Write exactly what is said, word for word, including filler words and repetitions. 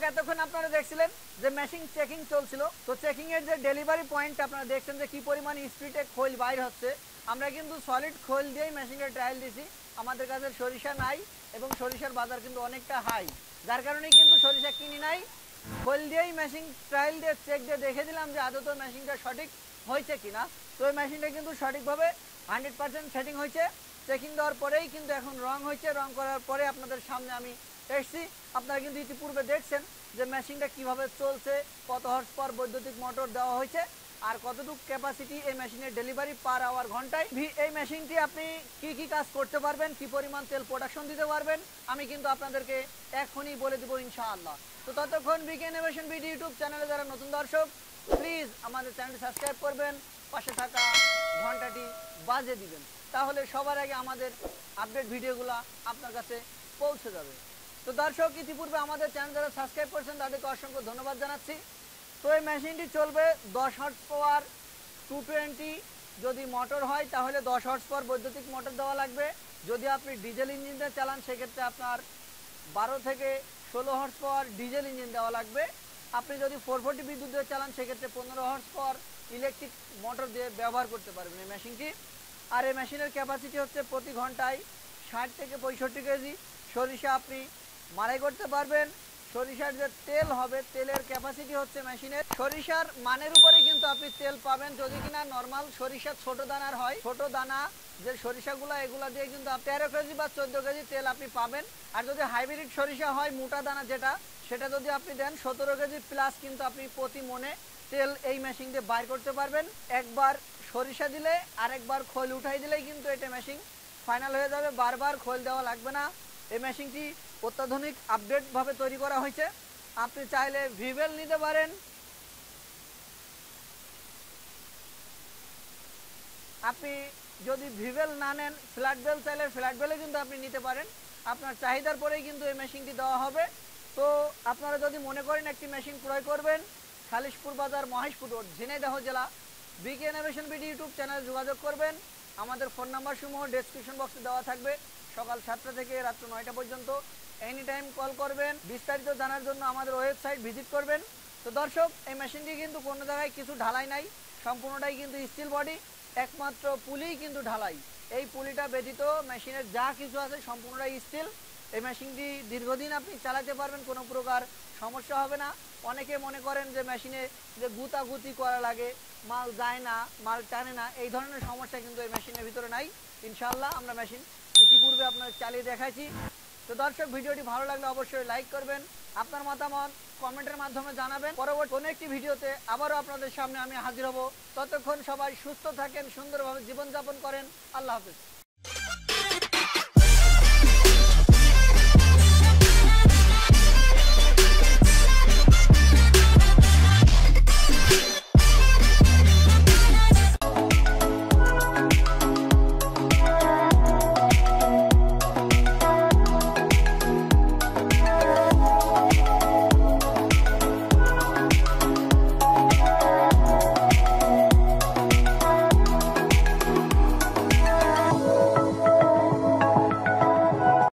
দর্শক এতক্ষণ আপনারা দেখছিলেন যে মেশিন চেকিং চলছিল। তো চেকিং এর যে ডেলিভারি পয়েন্ট আপনারা দেখছেন যে কি পরিমাণ স্পিডে খোল বাইরে হচ্ছে। আমরা কিন্তু সলিড খোল দিয়েই মেশিনের ট্রায়াল দিছি। আমাদের কাছে সরিষা নাই এবং সরিষার বাজার কিন্তু অনেকটা হাই, যার কারণে কিন্তু সরিষা কিনি নাই। খোল দিয়েই মেশিন ট্রায়াল দিয়ে চেক দিয়ে দেখে দিলাম যে আদৌ তো মেশিনটা সঠিক হয়েছে কিনা। তো এই মেশিনটা কিন্তু সঠিকভাবে হান্ড্রেড পার্সেন্ট সেটিং হয়েছে। চেকিং দেওয়ার পরেই কিন্তু এখন রং হয়েছে। রং করার পরে আপনাদের সামনে আমি এসছি। আপনারা কিন্তু ইতিপূর্বে দেখছেন যে মেশিনটা কীভাবে চলছে, কত হর্স পাওয়ার বৈদ্যুতিক মোটর দেওয়া হয়েছে আর কতটুকু ক্যাপাসিটি এই মেশিনের ডেলিভারি পার আওয়ার ঘন্টায়। এই মেশিনটি আপনি কি কি কাজ করতে পারবেন, কি পরিমাণ তেল প্রোডাকশন দিতে পারবেন আমি কিন্তু আপনাদেরকে এখনই বলে দেবো ইনশাআল্লাহ। তো ততক্ষণ বিকে ইনোভেশন বিডি ইউটিউব চ্যানেলে যারা নতুন দর্শক প্লিজ আমাদের চ্যানেলটি সাবস্ক্রাইব করবেন, পাশে থাকা ঘন্টাটি বাজে দিবেন, তাহলে সবার আগে আমাদের আপডেট ভিডিওগুলো আপনার কাছে পৌঁছে যাবে। তো দর্শক ইতিপূর্বে আমাদের চ্যানেল যারা সাবস্ক্রাইব করেছেন তাদেরকে অসংখ্য ধন্যবাদ জানাচ্ছি। তো এই মেশিনটি চলবে দশ হর্স পাওয়ার টু টোয়েন্টি যদি মোটর হয় তাহলে দশ হর্স পাওয়ার বৈদ্যুতিক মোটর দেওয়া লাগবে। যদি আপনি ডিজেল ইঞ্জিন দিয়ে চালান সেক্ষেত্রে আপনার বারো থেকে ষোলো হর্স পাওয়ার ডিজেল ইঞ্জিন দেওয়া লাগবে। আপনি যদি ফোর ফোরটি বিদ্যুৎ দিয়ে চালান সেক্ষেত্রে পনেরো হর্স পাওয়ার ইলেকট্রিক মোটর দিয়ে ব্যবহার করতে পারবেন এই মেশিনটি। আর এই মেশিনের ক্যাপাসিটি হচ্ছে প্রতি ঘন্টায় ষাট থেকে পঁয়ষট্টি কেজি সরিষা আপনি মাড়াই করতে পারবেন। সরিষার যে তেল হবে তেলের ক্যাপাসিটি হচ্ছে মেশিনের সরিষার মানের উপরে কিন্তু আপনি তেল পাবেন। যদি কিনা নর্মাল সরিষা ছোট দানার হয়, ছোট দানা যে সরিষাগুলো এগুলো দিয়ে কিন্তু তেরো কেজি বা চোদ্দ কেজি তেল আপনি পাবেন। আর যদি হাইব্রিড সরিষা হয় মোটা দানা যেটা সেটা যদি আপনি দেন সতেরো কেজি প্লাস কিন্তু আপনি প্রতি মনে তেল এই মেশিন দিয়ে বাইর করতে পারবেন। একবার সরিষা দিলে আরেকবার খোল উঠাই দিলেই কিন্তু এটা মেশিন ফাইনাল হয়ে যাবে, বারবার খোল দেওয়া লাগবে না। এই মেশিনটি অত্যাধুনিক আপডেটভাবে তৈরি করা হয়েছে। আপনি চাইলে ভিভেল নিতে পারেন, আপনি যদি ভিভেল না নেন ফ্ল্যাট বেল চাইলে ফ্ল্যাট বেলে কিন্তু আপনি নিতে পারেন। আপনার চাহিদার পরেই কিন্তু এই মেশিনটি দেওয়া হবে। তো আপনারা যদি মনে করেন একটি মেশিন ক্রয় করবেন, খালিশপুর বাজার মহেশপুর রোড ঝিনাইদহ জেলা বিকে ইনোভেশন বিডি ইউটিউব চ্যানেলে যোগাযোগ করবেন। আমাদের ফোন নাম্বারসমূহ ডেসক্রিপশন বক্সে দেওয়া থাকবে। সকাল সাতটা থেকে রাত্র নয়টা পর্যন্ত এনি টাইম কল করবেন। বিস্তারিত জানার জন্য আমাদের ওয়েবসাইট ভিজিট করবেন। তো দর্শক এই মেশিনটি কিন্তু কোনো জায়গায় কিছু ঢালাই নাই, সম্পূর্ণটাই কিন্তু স্টিল বডি, একমাত্র পুলিই কিন্তু ঢালাই। এই পুলিটা ব্যতীত মেশিনের যা কিছু আছে সম্পূর্ণটাই স্টিল। এই মেশিনটি দীর্ঘদিন আপনি চালাতে পারবেন, কোনো প্রকার সমস্যা হবে না। অনেকে মনে করেন যে মেশিনে যে গুতাগুতি করা লাগে, মাল যায় না, মাল টানে না, এই ধরনের সমস্যা কিন্তু এই মেশিনের ভিতরে নাই ইনশাল্লাহ। আমরা মেশিন ইতিপূর্বে আপনার চালিয়ে দেখাচ্ছি। তো দর্শক ভিডিওটি ভালো লাগলে অবশ্যই লাইক করবেন, আপনার মতামত কমেন্টের মাধ্যমে জানাবেন। পরবর্তী কোনো একটি ভিডিওতে আবারও আপনাদের সামনে আমি হাজির হব। ততক্ষণ সবাই সুস্থ থাকেন, সুন্দরভাবে জীবনযাপন করেন। আল্লাহ হাফিজ।